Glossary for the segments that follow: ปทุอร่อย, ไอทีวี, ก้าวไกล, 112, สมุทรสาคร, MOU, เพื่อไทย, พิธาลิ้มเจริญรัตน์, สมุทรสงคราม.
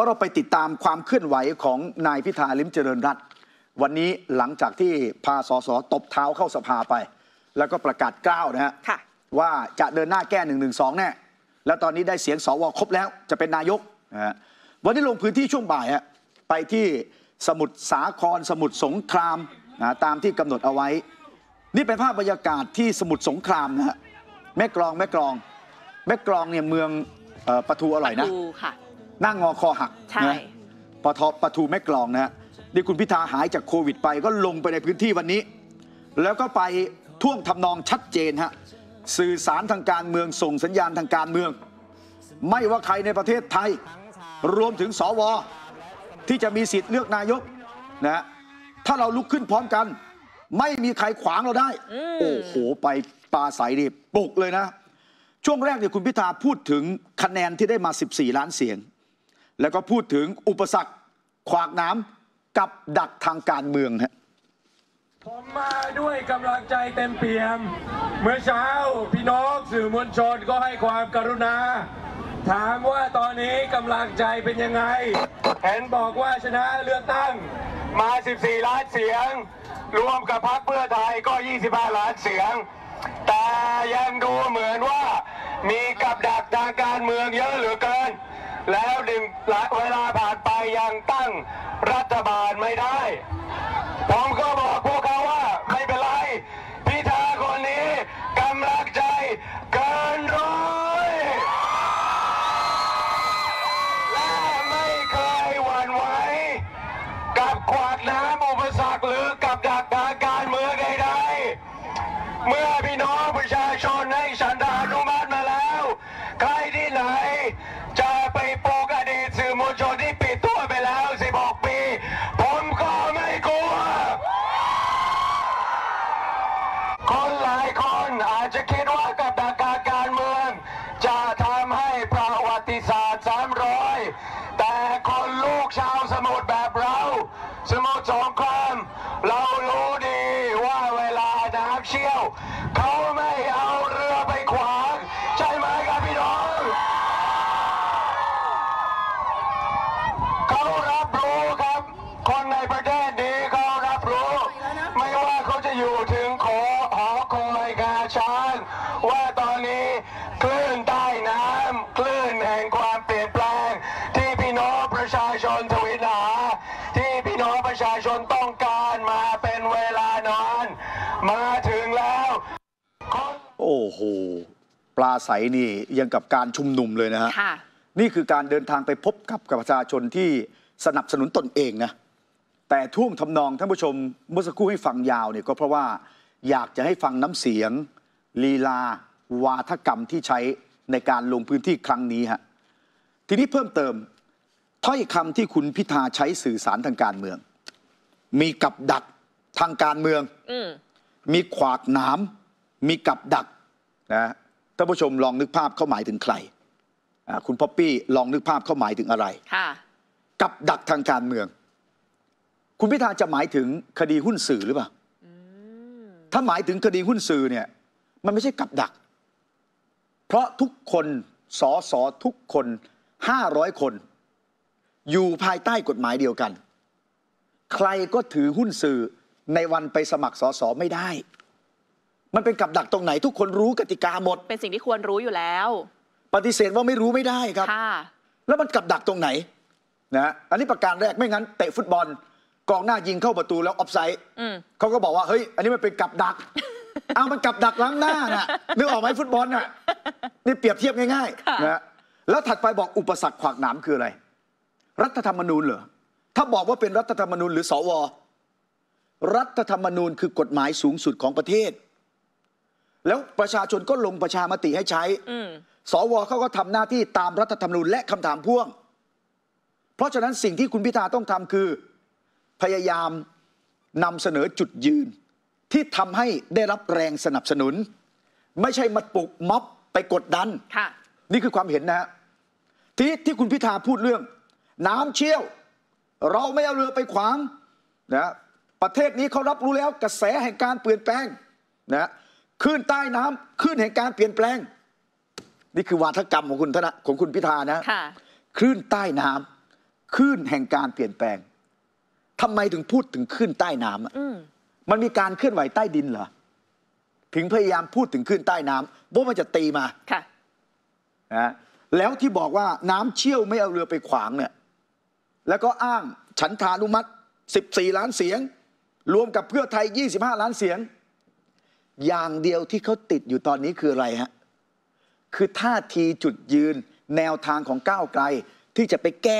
เราไปติดตามความเคลื่อนไหวของนายพิธาลิ้มเจริญรัตน์วันนี้หลังจากที่พาสสตบเท้าเข้าสภาไปแล้วก็ประกาศกล้าวนะฮะว่าจะเดินหน้าแก้112แน่แล้วตอนนี้ได้เสียงสวครบแล้วจะเป็นนายกนะฮะวันนี้ลงพื้นที่ช่วงบ่ายไปที่สมุทรสาครสมุทรสงครามนะตามที่กำหนดเอาไว้นี่เป็นภาพบรรยากาศที่สมุทรสงครามนะฮะแม่กลองเนี่ยเมืองปทุอร่อยนะหน้างอคอหักนะปทุแม่กลองนะฮะนี่คุณพิธาหายจากโควิดไปก็ลงไปในพื้นที่วันนี้แล้วก็ไปท่วงทำนองชัดเจนฮะสื่อสารทางการเมืองส่งสัญญาณทางการเมืองไม่ว่าใครในประเทศไทยรวมถึงสวที่จะมีสิทธิ์เลือกนายกนะถ้าเราลุกขึ้นพร้อมกันไม่มีใครขวางเราได้โอ้โหไปปาใสดิปลุกเลยนะช่วงแรกเนี่ยคุณพิธาพูดถึงคะแนนที่ได้มา14ล้านเสียงแล้วก็พูดถึงอุปสรรคขวากหนามกับดักทางการเมืองฮะผมมาด้วยกำลังใจเต็มเปี่ยมเมื่อเช้าพี่น้องสื่อมวลชนก็ให้ความกรุณาถามว่าตอนนี้กำลังใจเป็นยังไงเห็นบอกว่าชนะเลือกตั้งมา14ล้านเสียงรวมกับพรรคเพื่อไทยก็25ล้านเสียงแต่ยังดูเหมือนว่ามีกับดักทางการเมืองเยอะเหลือเกินแล้วดึงเวลาผ่านไปยังตั้งรัฐบาลไม่ได้ผมก็บอกพวกเขาว่าไม่เป็นไรพิธาคนนี้กำลังใจเกินร้อยและไม่เคยหวั่นไหวกับขวากน้ำอุปสรรคหรือกับดักทางการเมืองใดๆเมื่อพี่น้องประชาชนให้ฉันทานุมัติมาแล้วใครที่ไหนจะไปโปกอดีตสื่อมวลชนที่ปิดตัวไปแล้ว16ปีผมก็ไม่กลัวคนหลายคนอาจจะคิดว่ากับดักการเมืองจะทำให้ประวัติศาสตร์300แต่คนลูกชาวสมุทรแบบเราสมุทรสงครามเรารู้ดีว่าเวลาน้ำเชี่ยวเขาไม่เอาเรือไปขวางใช่ไหมครับพี่น้องเขารับรู้ครับคนในประเทศนี้เขารับรู้ไม่ว่าเขาจะอยู่ถึงหอคอยงาช้างว่าตอนนี้คลื่นใต้น้ำคลื่นแห่งความเปลี่ยนแปลงที่พี่น้องประชาชนทวินหาที่พี่น้องประชาชนต้องการมาเป็นเวลานานมาถึงแล้วโอ้โหปลาใสนี่ยังกับการชุมนุมเลยนะฮะนี่คือการเดินทางไปพบกับประชาชนที่สนับสนุนตนเองนะแต่ท่วงทำนองท่านผู้ชมเมื่อสักครู่ให้ฟังยาวเนี่ยก็เพราะว่าอยากจะให้ฟังน้ำเสียงลีลาวาทกรรมที่ใช้ในการลงพื้นที่ครั้งนี้ฮะทีนี้เพิ่มเติมถ้อยคำที่คุณพิธาใช้สื่อสารทางการเมืองมีกับดักทางการเมืองมีขวากหนามมีกับดักนะท่านผู้ชมลองนึกภาพเขาหมายถึงใครคุณป๊อปปี้ลองนึกภาพเขาหมายถึงอะไรกับดักทางการเมืองคุณพิธาจะหมายถึงคดีหุ้นสื่อหรือเปล่าถ้าหมายถึงคดีหุ้นสื่อเนี่ยมันไม่ใช่กับดักเพราะทุกคนสสทุกคน500คนอยู่ภายใต้กฎหมายเดียวกันใครก็ถือหุ้นสื่อในวันไปสมัครสสไม่ได้มันเป็นกับดักตรงไหนทุกคนรู้กติกาหมดเป็นสิ่งที่ควรรู้อยู่แล้วปฏิเสธว่าไม่รู้ไม่ได้ครับแล้วมันกับดักตรงไหนนะอันนี้ประการแรกไม่งั้นเตะฟุตบอลกองหน้ายิงเข้าประตูแล้วออฟไซด์เขาก็บอกว่าเฮ้ยอันนี้มันเป็นกับดักเอามันกับดักล้างหน้าน่ะนึกออกไหมฟุตบอลน่ะนี่เปรียบเทียบง่ายๆนะแล้วถัดไปบอกอุปสรรคขวากหนามคืออะไรรัฐธรรมนูญเหรอถ้าบอกว่าเป็นรัฐธรรมนูญหรือสวรัฐธรรมนูญคือกฎหมายสูงสุดของประเทศแล้วประชาชนก็ลงประชามติให้ใช้สวเขาก็ทำหน้าที่ตามรัฐธรรมนูญและคำถามพ่วงเพราะฉะนั้นสิ่งที่คุณพิธาต้องทำคือพยายามนำเสนอจุดยืนที่ทำให้ได้รับแรงสนับสนุนไม่ใช่มาปลุกม็อบไปกดดันนี่คือความเห็นนะฮะที่คุณพิธาพูดเรื่องน้ำเชี่ยวเราไม่เอาเรือไปขวางนะประเทศนี้เขารับรู้แล้วกระแสแห่งการเปลี่ยนแปลงนะคลื่นใต้น้ำคลื่นแห่งการเปลี่ยนแปลงนี่คือวาทกรรมของคุณพิธานะคลื่นใต้น้ำ คลื่นแห่งการเปลี่ยนแปลงทำไมถึงพูดถึงคลื่นใต้น้ำอ่ะมันมีการเคลื่อนไหวใต้ดินเหรอถึงพยายามพูดถึงคลื่นใต้น้ำว่ามันจะตีมาค่ะนะแล้วที่บอกว่าน้ำเชี่ยวไม่เอาเรือไปขวางเนี่ยแล้วก็อ้างฉันทานุมัติ14ล้านเสียงรวมกับเพื่อไทย25ล้านเสียงอย่างเดียวที่เขาติดอยู่ตอนนี้คืออะไรฮะคือท่าทีจุดยืนแนวทางของก้าวไกลที่จะไปแก้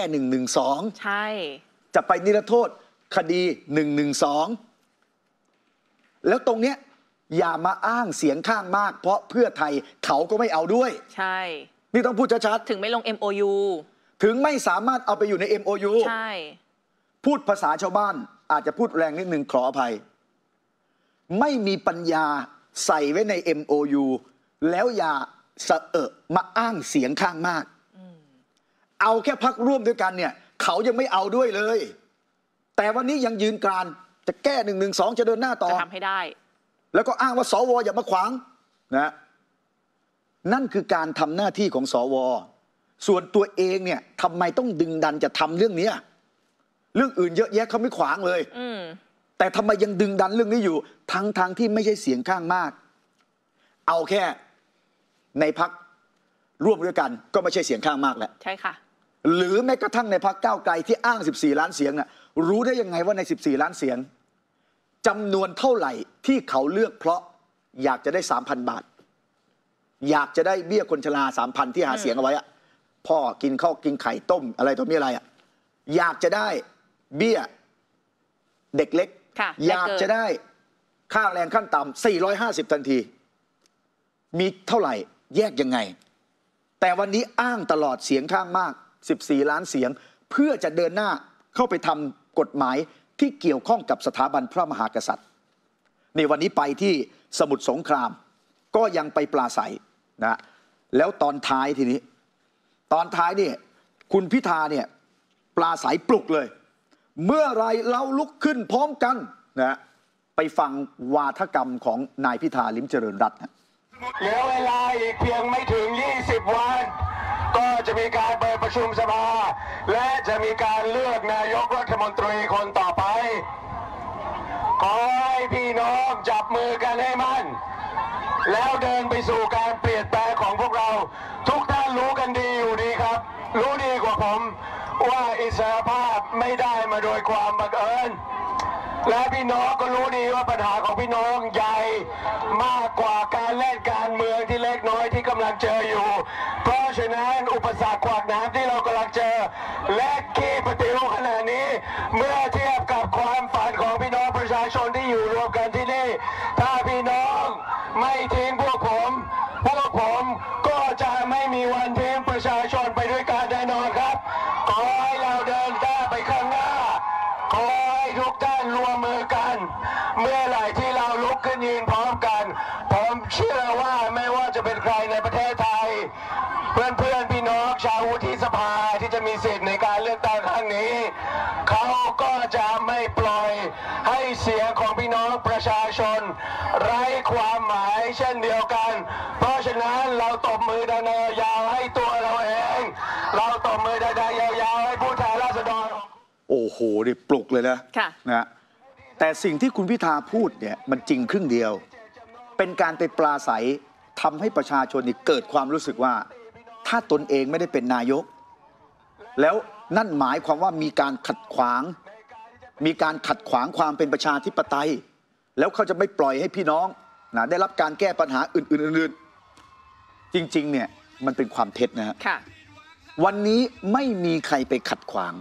112ใช่จะไปนิรโทษคดี112แล้วตรงเนี้ยอย่ามาอ้างเสียงข้างมากเพราะเพื่อไทยเขาก็ไม่เอาด้วยใช่นี่ต้องพูดชัดๆถึงไม่ลง MOU ถึงไม่สามารถเอาไปอยู่ใน MOU ใช่พูดภาษาชาวบ้านอาจจะพูดแรงนิดนึงขออภัยไม่มีปัญญาใส่ไว้ใน MOU แล้วอย่าสะเอะมาอ้างเสียงข้างมากเอาแค่พักร่วมด้วยกันเนี่ยเขายังไม่เอาด้วยเลยแต่วันนี้ยังยืนกรานจะแก้112จะเดินหน้าต่อจะทำให้ได้แล้วก็อ้างว่าสวอย่ามาขวางนะนั่นคือการทำหน้าที่ของสวส่วนตัวเองเนี่ยทำไมต้องดึงดันจะทำเรื่องนี้เรื่องอื่นเยอะแยะเขาไม่ขวางเลยแต่ทำไมยังดึงดันเรื่องนี้อยู่ทั้งที่ไม่ใช่เสียงข้างมากเอาแค่ในพรรคร่วมด้วยกันก็ไม่ใช่เสียงข้างมากแหละใช่ค่ะหรือแม้กระทั่งในพรรคก้าวไกลที่อ้าง14ล้านเสียงน่ะรู้ได้ยังไงว่าใน14ล้านเสียงจำนวนเท่าไหร่ที่เขาเลือกเพราะอยากจะได้ 3,000 บาทอยากจะได้เบี้ยคนชรา 3,000 ที่หาเสียงเอาไว้อะพ่อกินข้าวกินไข่ต้มอะไรตัวมีอะไรอะอยากจะได้เบี้ยเด็กเล็กอยากจะได้ค่าแรงขั้นต่ำ450ทันทีมีเท่าไหร่แยกยังไงแต่วันนี้อ้างตลอดเสียงข้างมาก14ล้านเสียงเพื่อจะเดินหน้าเข้าไปทำกฎหมายที่เกี่ยวข้องกับสถาบันพระมหากษัตริย์ในวันนี้ไปที่สมุทรสงครามก็ยังไปปราศัยนะแล้วตอนท้ายทีนี้ตอนท้ายนี่คุณพิธาเนี่ยปราศัยปลุกเลยเมื่อไรเราลุกขึ้นพร้อมกันนะไปฟังวาทกรรมของนายพิธาลิ้มเจริญรัตน์เหลือเวลาอีกเพียงไม่ถึง20วันก็จะมีการเปิดประชุมสภาและจะมีการเลือกนายกรัฐมนตรีคนต่อไปขอให้พี่น้องจับมือกันให้มั่นแล้วเดินไปสู่การเปลี่ยนแปลงของพวกเราทุกท่านรู้กันดีอยู่ดีครับรู้ดีกว่าผมว่าอิสรภาพไม่ได้มาโดยความบังเอิญและพี่น้องก็รู้ดีว่าปัญหาของพี่น้องใหญ่มากกว่าการเล่นการเมืองที่เล็กน้อยที่กำลังเจออยู่เพราะฉะนั้นอุปสรรคขวากหนามที่เรากำลังเจอและขี้ปฏิรูปขณะนี้เมื่อเทียบกับความฝันของพี่น้องประชาชนที่อยู่รวมกันที่นี่ถ้าพี่น้องไม่ทิ้งพวกผมก็จะไม่มีวันทิ้งประชาชนไปด้วยกันแน่นอนครับขอให้เราเดินหน้าไปข้างหน้าขอให้ทุกท่านรวมมือกันเมื่อไหร่ที่เราลุกขึ้นยืนพร้อมกันผมเชื่อว่าไม่ว่าจะเป็นใครในประเทศไทยเพื่อนพี่น้องชาววุฒิสภาที่จะมีสิทธิ์ในการเลือกตั้งครั้งนี้เขาก็จะไม่ปล่อยให้เสียงของพี่น้องประชาชนไร้ความหมายเช่นเดียวกันเพราะฉะนั้นเราตบมือดังยาวให้ตัวเราเองเราตบมือดังยาวให้ผู้แทนราษฎรโอ้โหนี่ปลุกเลยนะนะแต่สิ่งที่คุณพิธาพูดเนี่ยมันจริงครึ่งเดียวเป็นการไปปราศัยทำให้ประชาชนนี่เกิดความรู้สึกว่าถ้าตนเองไม่ได้เป็นนายกแล้วนั่นหมายความว่ามีการขัดขวางความเป็นประชาธิปไตยแล้วเขาจะไม่ปล่อยให้พี่น้องนะได้รับการแก้ปัญหาอื่นๆจริงๆเนี่ยมันเป็นความเท็จนะฮะวันนี้ไม่มีใครไปขัดขวาง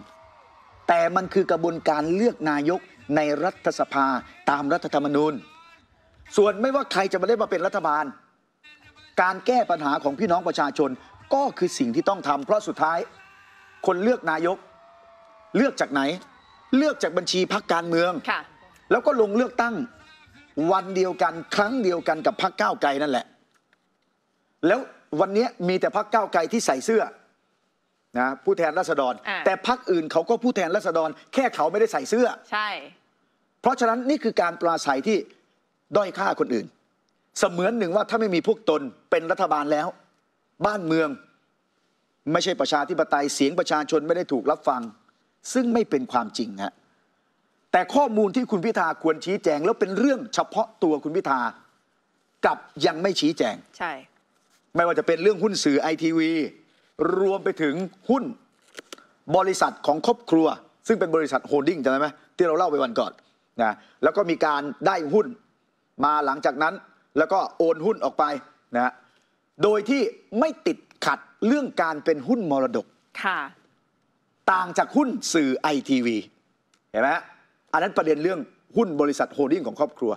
แต่มันคือกระบวนการเลือกนายกในรัฐสภาตามรัฐธรรมนูญส่วนไม่ว่าใครจะมาได้มาเป็นรัฐบาลการแก้ปัญหาของพี่น้องประชาชนก็คือสิ่งที่ต้องทำเพราะสุดท้ายคนเลือกนายกเลือกจากไหนเลือกจากบัญชีพรรคการเมืองแล้วก็ลงเลือกตั้งวันเดียวกันครั้งเดียวกันกับพรรคก้าวไกลนั่นแหละแล้ววันนี้มีแต่พรรคก้าวไกลที่ใส่เสื้อนะผู้แทนราษฎรแต่พรรคอื่นเขาก็ผู้แทนราษฎรแค่เขาไม่ได้ใส่เสื้อใช่เพราะฉะนั้นนี่คือการปราศัยที่ด้อยค่าคนอื่นเสมือนหนึ่งว่าถ้าไม่มีพวกตนเป็นรัฐบาลแล้วบ้านเมืองไม่ใช่ประชาธิปไตยเสียงประชาชนไม่ได้ถูกรับฟัง ซึ่งไม่เป็นความจริงฮะแต่ข้อมูลที่คุณพิธาควรชี้แจงแล้วเป็นเรื่องเฉพาะตัวคุณพิธากับยังไม่ชี้แจงใช่ไม่ว่าจะเป็นเรื่องหุ้นสื่อไอทีวีรวมไปถึงหุ้นบริษัทของครอบครัวซึ่งเป็นบริษัทโฮลดิ้งจำได้ไหมที่เราเล่าไปวันก่อนนะแล้วก็มีการได้หุ้นมาหลังจากนั้นแล้วก็โอนหุ้นออกไปนะโดยที่ไม่ติดขัดเรื่องการเป็นหุ้นมรดกค่ะต่างจากหุ้นสื่อไอทีวีเห็นไหมอันนั้นประเด็นเรื่องหุ้นบริษัทโฮลดิ้งของครอบครัว